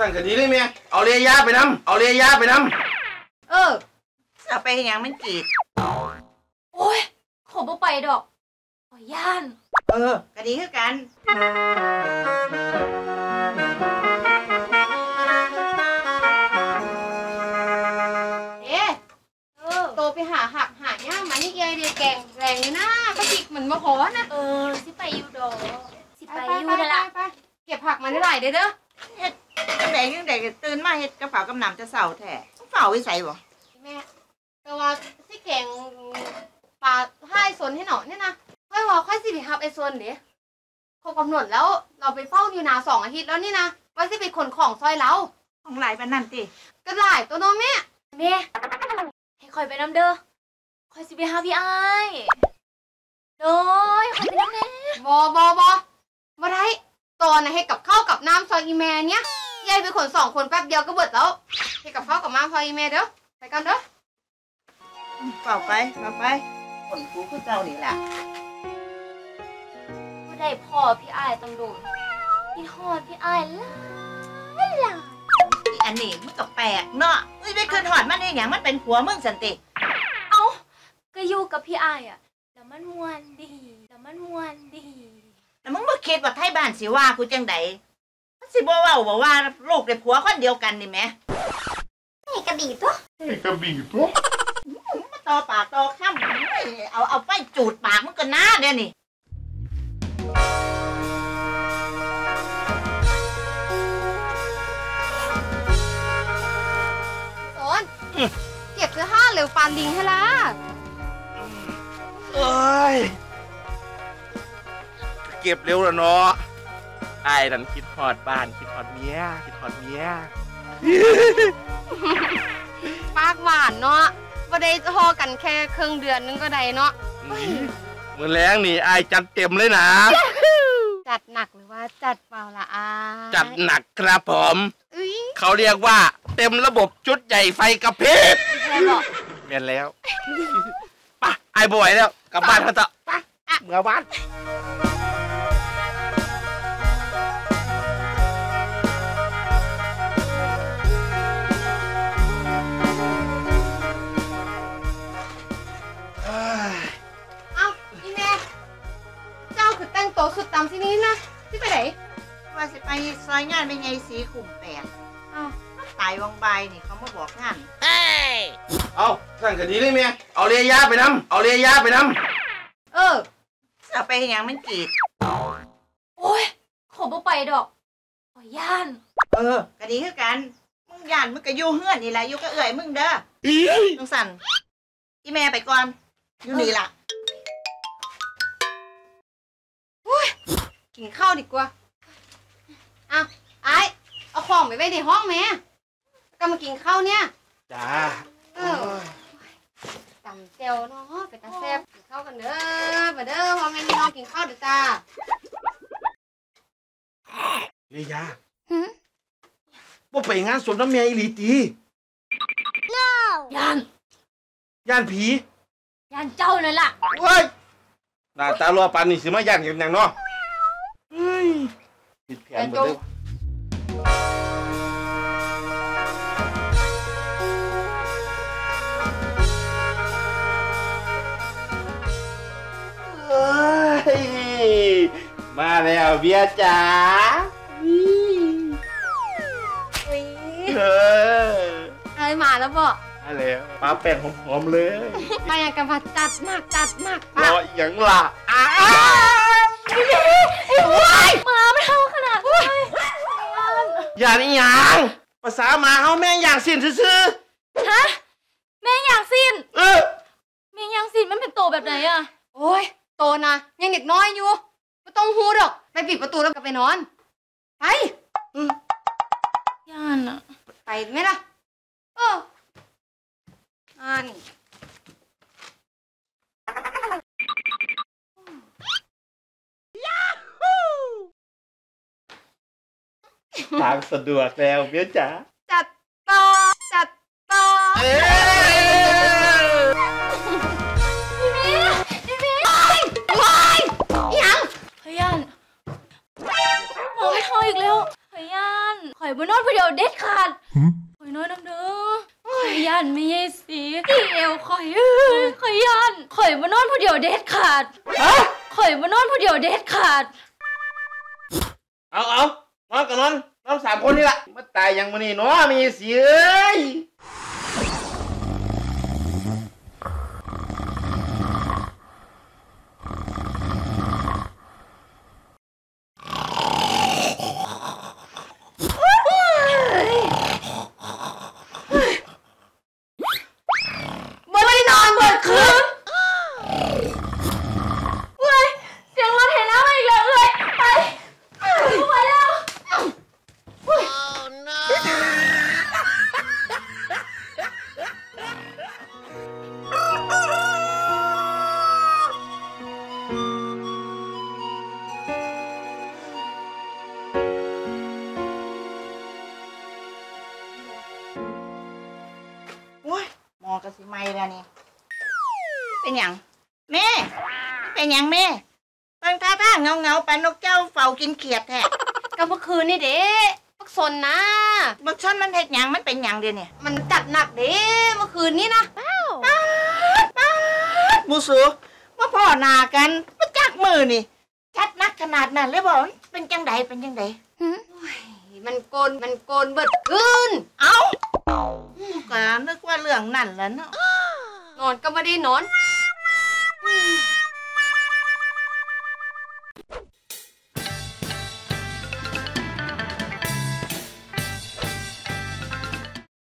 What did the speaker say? สั่งกะดีได้ไหมเอาเรียยาไปน้ำเอาเรียยาไปน้ำเอาไปยังมันจีดโอ้ยขอบ่ไปดอกขอย่านกะดีคือกันไปหาหักหาย่างมันนี่เอเดียแกงแรงเลยนะกระติกเหมือนมะขอนะสิไปยูดอสิไปยูนั่นละเก็บผักมันได้หลายเด้อเด้อเห็ดแดงยังแดงตื่นมาเห็ดกระเป๋ากำนำจะเสาแท้เสาไว้ใส่บ่แม่แต่ว่าสิแกงป่าให้สนให้หน่อยเนี่ยนะค่อยว่าค่อยสิไปหับไอ้สนเดี๋ยวเขากำหนดแล้วเราไปเฝ้าอยู่นา2 อาทิตย์แล้วนี่นะว่าสิไปขนของซอยเราของหลายเป็นนั่นติก็หลายตัวน้องแม่คอยไปน้ำเด้อคอยสิไปหาพี่ไอ้โอ้ยคอยไปน้ำเด้อบอได้ตอนน่ะให้กับข้าวกับน้ำซอยอีแม่เนี้ยยายไปขน2 คนแป๊บเดียวก็เบิดแล้วให้กับข้าวกับน้ำซอยอีแม่เด้อไปกันเด้อเปล่าไปขนฟูขึ้นเจ้านี่แหละก็ได้พ่อพี่ไอ้ตำรวจพี่ทอดพี่ไอ้ล่ะอันนี้มันก็แปลกเนาะไม่เคยถอดมันได้อย่างมันเป็นผัวมึงสันติเอาก็อยู่กับพี่ไอ้อะแต่มันมวนดีแต่มึงบ่คิดว่าไทยบ้านสิว่ากูจังไดมันสิบ่ว่าบอกว่าลูกได้ผัวคนเดียวกันนี่แม่นี่กระบี่ตัวมาต่อปากต่อข้ามเอาไปจูดปากมึงก็น่าเด้อนี่เก็บเสื้อผ้าเร็วปานลิงให้ละเอ้ยเก็บเร็วละเนาะไอ้ดันคิดหอดบ้านคิดหอดเมียปากหวานเนาะว่าได้จะห่อกันแค่ครึ่งเดือนนึงก็ได้เนาะมือแรงนี่ไอ้จัดเต็มเลยนะจัดหนักหรือว่าจัดเบาละอาจัดหนักครับผมเขาเรียกว่าเต็มระบบชุดใหญ่ไฟกระพริบเมียนแล้วป่ะไอ้บ่อยแล้วกลับบ้านกันเถอะป่ะเมื่อบ้านเอาอีแม่เจ้าคือตั้งโต๊ะคือตำที่นี้นะที่ไปไหนว่าจะไปซอยงานเป็นไงสีขุ่มแปลกตายวังใบนี่เขามาบอกงานเอาสั่งกะดีได้ไหมเอาเรียยาไปน้ำเอาเรียยาไปน้ำเอาไปยังมันจีดโอ้ยขอบ่ไปดอกขอย่านกะดีคือกันมึงย่านมึงกะยู่เฮือนนี่แหละยู่กะเอื่อยมึงเด้อน้องสันอีแม่ไปก่อนอยู่นี่ล่ะกินข้าวดีกว่าเอาไอเอาของไปไว้ในห้องแม่ก็มากินข้าวเนี่ยจ้าตำเจียวเนาะไปตาแซ่บกินข้าวกันเด้อมาเด้อพ่อแม่พี่น้องกินข้าวเด้อจ้าเรียยาบ่ไปงานสวนน้ำเมียอีหลีตีย่านผีย่านเจ้าเลยล่ะเฮ้ยหน้าตาลัวปานนี่สิมาย่านกันอย่างเนาะผิดแผนหมดเลยมาแล้วเบียจ๋าเอ้ยมาแล้วบ่มาแล้วมาแป้งหอมๆเลยไปอย่างกันว่าจัดมากรออย่างละมาไม่เท่าขนาดนี้อย่านี่ยังภาษามาเฮาแม่งอย่างสิ้นซื่อฮะแม่งอย่างสิ้นแม่งอย่างสิ้นมันเป็นโตแบบไหนอะโอ้ยโตนะยังเด็กน้อยอยู่ไม่ต้องหูดอกไปปิดประตูแล้วกลับไปนอนไปย่านอะไปไหมล่ะอันทางสะดวกแล้วเบี้ยจ๋าจัดต่อพี่ย่านมองไม่เข้าอีกแล้วพี่ย่าน ข่อยบ่นอนผู้เดียวเด็ดขาดข่อยนอนน้ำเด้อข่อยย่านไม่ใช่สีที่เอวข่อยข่อยย่านข่อยบ่นอนผู้เดียวเด็ดขาดข่อยบ่นอนผู้เดียวเด็ดขาดเอานอนกับนอนสามคนนี่แหละมาตายยังมานี่เนาะไม่ใช่สีเอ้ยกินเขียดแท้ก็เมื่อคืนนี่เด้บักซนนะบักซนมันเผ็ดหยังมันเป็นหยังเดียวเนี่ยมันจัดหนักเด้เมื่อคืนนี่นะมูสูว่าพ่อนากันมันจักมือนี่จัดนักขนาดนั้นเลยบอกเป็นจังไดเป็นจังไดมันโกนเบิดขึ้นเอ้าก็นึกว่าเรื่องนั่นแล้วเนาะนอนก็ไม่ได้นอน